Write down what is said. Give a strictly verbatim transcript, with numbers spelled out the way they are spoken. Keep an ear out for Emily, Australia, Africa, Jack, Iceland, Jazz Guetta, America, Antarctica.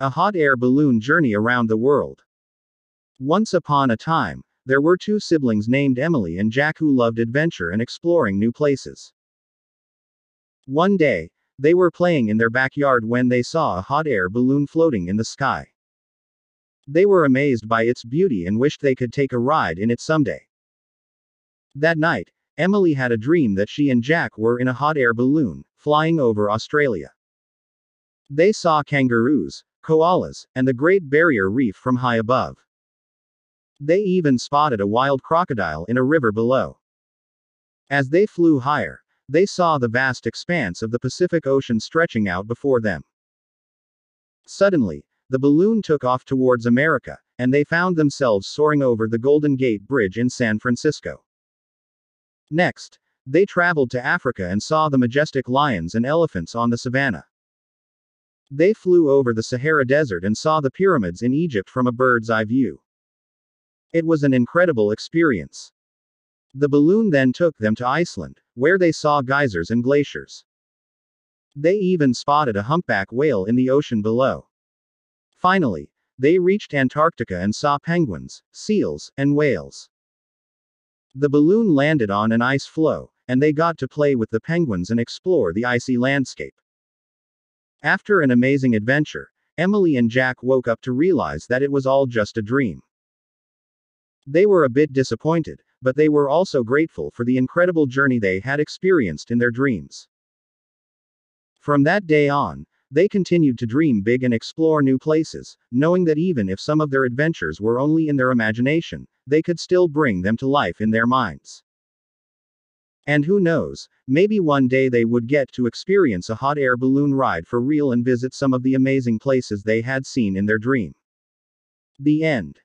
A hot air balloon journey around the world. Once upon a time, there were two siblings named Emily and Jack who loved adventure and exploring new places. One day, they were playing in their backyard when they saw a hot air balloon floating in the sky. They were amazed by its beauty and wished they could take a ride in it someday. That night, Emily had a dream that she and Jack were in a hot air balloon, flying over Australia. They saw kangaroos, koalas, and the Great Barrier Reef from high above. They even spotted a wild crocodile in a river below. As they flew higher, they saw the vast expanse of the Pacific Ocean stretching out before them. Suddenly, the balloon took off towards America, and they found themselves soaring over the Golden Gate Bridge in San Francisco. Next, they traveled to Africa and saw the majestic lions and elephants on the savannah. They flew over the Sahara Desert and saw the pyramids in Egypt from a bird's eye view. It was an incredible experience. The balloon then took them to Iceland, where they saw geysers and glaciers. They even spotted a humpback whale in the ocean below. Finally, they reached Antarctica and saw penguins, seals, and whales. The balloon landed on an ice floe, and they got to play with the penguins and explore the icy landscape. After an amazing adventure, Emily and Jack woke up to realize that it was all just a dream. They were a bit disappointed, but they were also grateful for the incredible journey they had experienced in their dreams. From that day on, they continued to dream big and explore new places, knowing that even if some of their adventures were only in their imagination, they could still bring them to life in their minds. And who knows, maybe one day they would get to experience a hot air balloon ride for real and visit some of the amazing places they had seen in their dream. The end.